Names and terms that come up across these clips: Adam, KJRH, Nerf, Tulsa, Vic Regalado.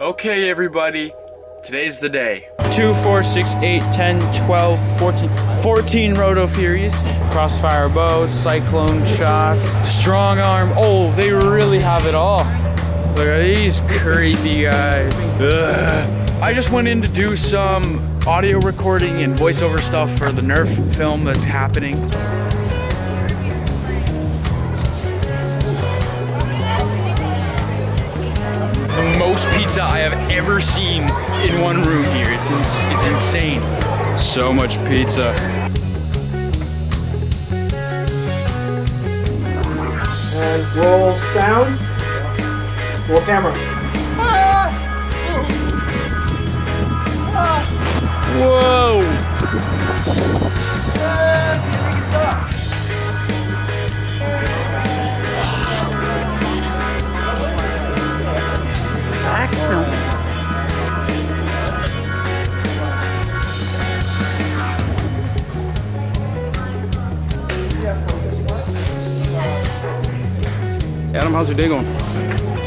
Okay, everybody, today's the day. 2, 4, 6, 8, 10, 12, 14. 14 Roto Furies. Crossfire Bow, Cyclone Shock, Strong Arm. Oh, they really have it all. Look at these crazy guys. Ugh. I just went in to do some audio recording and voiceover stuff for the Nerf film that's happening. Most pizza I have ever seen in one room here. It's insane. So much pizza. And roll sound. Roll camera. Whoa! Adam, how's your day going?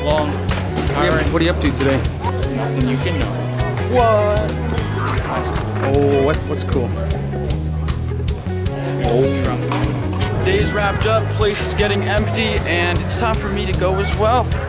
Long. Tiring. What are you up to today? Nothing you can know. What? Oh, what's cool? Oh. Day's wrapped up, place is getting empty, and it's time for me to go as well.